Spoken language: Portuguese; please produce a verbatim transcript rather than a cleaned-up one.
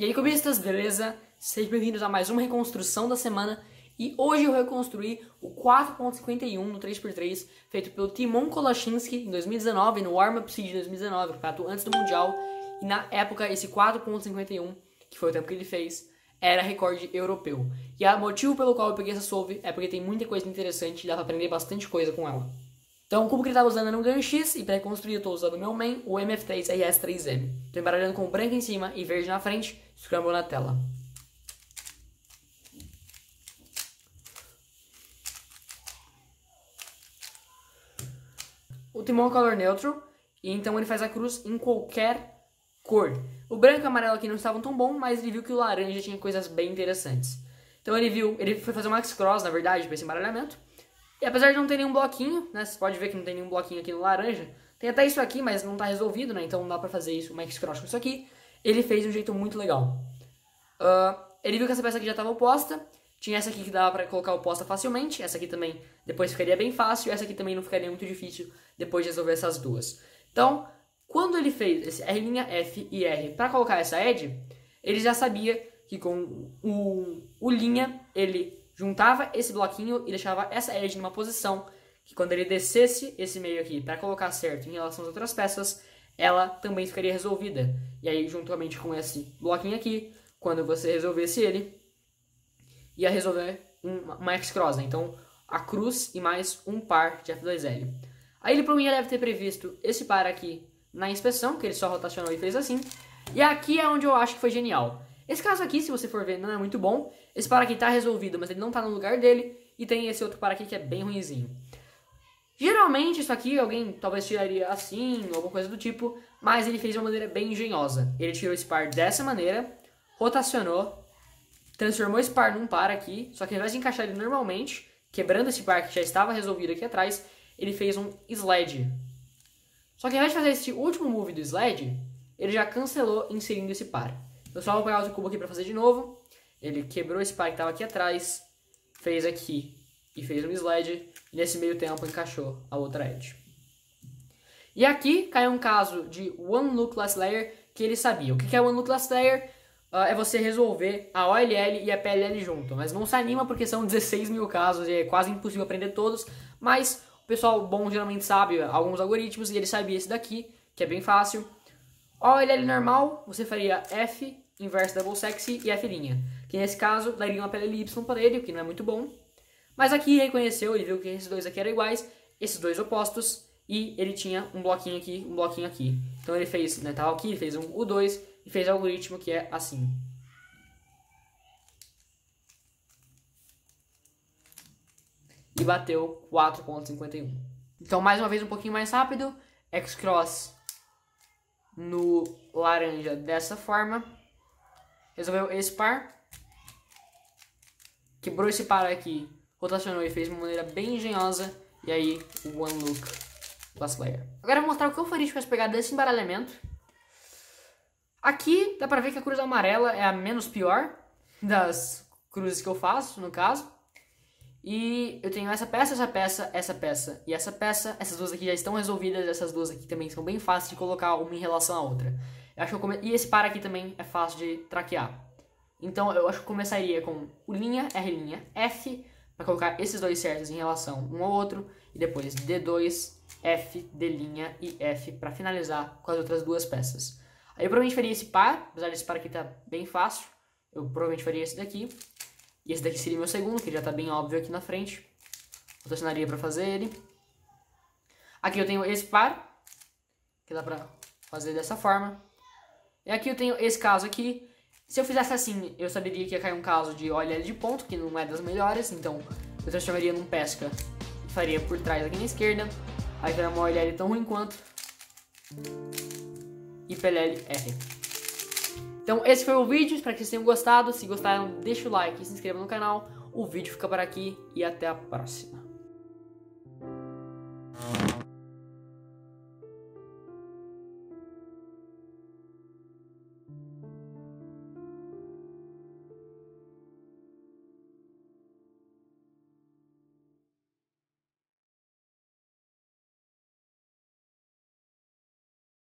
E aí, cubistas, beleza? Sejam bem-vindos a mais uma reconstrução da semana. E hoje eu reconstruí o quatro ponto cinquenta e um no três por três, feito pelo Tymon Kolasiński em dois mil e dezenove, no Warm Up de dois mil e dezenove, campeonato antes do Mundial. E na época, esse quatro ponto cinquenta e um, que foi o tempo que ele fez, era recorde europeu. E o motivo pelo qual eu peguei essa solve é porque tem muita coisa interessante e dá pra aprender bastante coisa com ela. Então, o cubo que ele estava usando era um ganho X, e para reconstruir eu estou usando o meu main, o M F três R S três M. Estou embaralhando com branco em cima e verde na frente, scramble na tela. O Tymon é color neutral, e então ele faz a cruz em qualquer cor. O branco e o amarelo aqui não estavam tão bom, mas ele viu que o laranja tinha coisas bem interessantes. Então ele viu, ele foi fazer um X-Cross, na verdade, para esse embaralhamento. E apesar de não ter nenhum bloquinho, né, você pode ver que não tem nenhum bloquinho aqui no laranja, tem até isso aqui, mas não tá resolvido, né, então não dá pra fazer isso, um X-Cross com isso aqui, ele fez de um jeito muito legal. Uh, ele viu que essa peça aqui já tava oposta, tinha essa aqui que dava pra colocar oposta facilmente, essa aqui também depois ficaria bem fácil, essa aqui também não ficaria muito difícil depois de resolver essas duas. Então, quando ele fez esse R', F e R pra colocar essa edge, ele já sabia que com o, o linha ele juntava esse bloquinho e deixava essa edge numa posição que quando ele descesse esse meio aqui para colocar certo em relação às outras peças, ela também ficaria resolvida. E aí, juntamente com esse bloquinho aqui, quando você resolvesse ele, ia resolver uma, uma X-Cross, né? Então, a cruz e mais um par de F dois L. Aí ele, para mim, deve ter previsto esse par aqui na inspeção, que ele só rotacionou e fez assim. E aqui é onde eu acho que foi genial. Esse caso aqui, se você for ver, não é muito bom. Esse par aqui tá resolvido, mas ele não tá no lugar dele. E tem esse outro par aqui que é bem ruinzinho. Geralmente isso aqui alguém talvez tiraria assim, ou alguma coisa do tipo. Mas ele fez de uma maneira bem engenhosa. Ele tirou esse par dessa maneira, rotacionou, transformou esse par num par aqui. Só que ao invés de encaixar ele normalmente, quebrando esse par que já estava resolvido aqui atrás, ele fez um sled. Só que ao invés de fazer esse último move do sled, ele já cancelou inserindo esse par. Eu só vou pegar outro cubo aqui pra fazer de novo. Ele quebrou esse par que estava aqui atrás, fez aqui e fez um slide. E nesse meio tempo encaixou a outra edge. E aqui caiu um caso de One Look Last Layer que ele sabia. O que é One Look Last Layer? Uh, é você resolver a O L L e a P L L junto. Mas não se anima porque são dezesseis mil casos e é quase impossível aprender todos. Mas o pessoal bom geralmente sabe alguns algoritmos e ele sabia esse daqui, que é bem fácil. O L L normal, você faria F inverso double sexy e F', que nesse caso daria uma P L L Y para ele, o que não é muito bom. Mas aqui reconheceu, ele viu que esses dois aqui eram iguais, esses dois opostos, e ele tinha um bloquinho aqui, um bloquinho aqui. Então ele fez, né, tava aqui, fez um U dois e fez o algoritmo que é assim. E bateu quatro ponto cinquenta e um. Então mais uma vez um pouquinho mais rápido, X-Cross no laranja dessa forma, resolveu esse par, quebrou esse par aqui, rotacionou e fez de uma maneira bem engenhosa, e aí o One Look Last Layer. Agora eu vou mostrar o que eu faria se fosse pegar desse embaralhamento. Aqui dá pra ver que a cruz amarela é a menos pior das cruzes que eu faço, no caso. E eu tenho essa peça, essa peça, essa peça e essa peça. Essas duas aqui já estão resolvidas. Essas duas aqui também são bem fáceis de colocar uma em relação à outra. Eu acho que eu come... E esse par aqui também é fácil de traquear. Então eu acho que eu começaria com o linha, R', F, para colocar esses dois certos em relação um ao outro. E depois D dois, F, D' e F para finalizar com as outras duas peças. Aí eu provavelmente faria esse par, apesar desse par aqui tá bem fácil. Eu provavelmente faria esse daqui. E esse daqui seria meu segundo, que já tá bem óbvio aqui na frente. Rotacionaria pra fazer ele. Aqui eu tenho esse par, que dá pra fazer dessa forma. E aqui eu tenho esse caso aqui. Se eu fizesse assim, eu saberia que ia cair um caso de O L L de ponto, que não é das melhores. Então eu transformaria num pesca e faria por trás aqui na esquerda. Aí vai uma O L L tão ruim quanto. E P L L R. Então esse foi o vídeo, espero que vocês tenham gostado. Se gostaram, deixa o like e se inscreva no canal. O vídeo fica por aqui e até a próxima.